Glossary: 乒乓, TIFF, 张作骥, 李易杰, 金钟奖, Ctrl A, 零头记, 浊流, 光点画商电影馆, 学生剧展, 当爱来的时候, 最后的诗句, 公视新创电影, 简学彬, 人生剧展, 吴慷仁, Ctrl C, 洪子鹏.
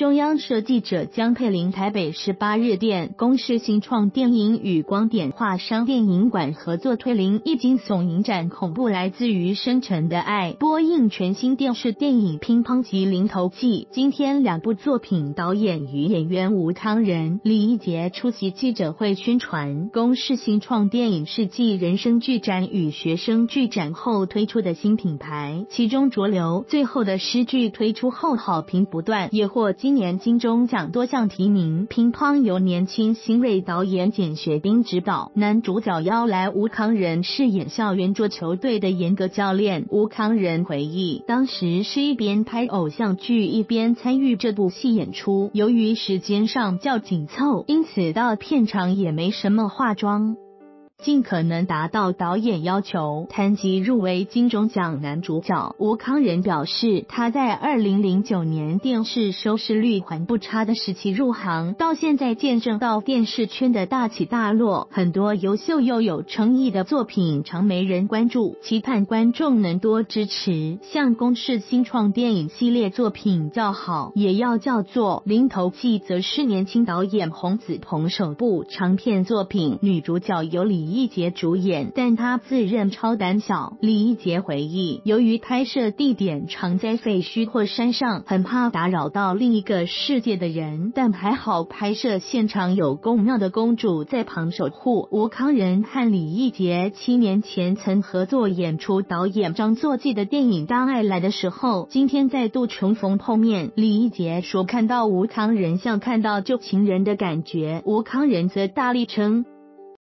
中央社记者江佩玲台北市8日电，公视新创电影与光点画商电影馆合作推林一惊悚影展恐怖来自于深沉的爱，播映全新电视电影乒乓及零头记。今天两部作品导演与演员吴慷仁、李易杰出席记者会宣传。公视新创电影是继人生剧展与学生剧展后推出的新品牌，其中浊流、最后的诗句推出后好评不断，也获今年金钟奖多项提名。乒乓由年轻新锐导演简学彬执导，男主角邀来吴慷仁饰演校园桌球队的严格教练。吴慷仁回忆，当时是一边拍偶像剧一边参与这部戏演出，由于时间上较紧凑，因此到片场也没什么化妆，尽可能达到导演要求。谈及入围金钟奖男主角，吴慷仁表示，他在2009年电视收视率还不差的时期入行，到现在见证到电视圈的大起大落，很多优秀又有诚意的作品常没人关注，期盼观众能多支持，像公视新创电影系列作品叫好，也要叫座。零头记则是年轻导演洪子鹏首部长片作品，女主角由李易杰主演，但他自认超胆小。李易杰回忆，由于拍摄地点常在废墟或山上，很怕打扰到另一个世界的人，但还好拍摄现场有宫庙的公主在旁守护。吴慷仁和李易杰7年前曾合作演出导演张作骥的电影《当爱来的时候》，今天再度重逢碰面。李易杰说，看到吴慷仁像看到旧情人的感觉，吴慷仁则大力称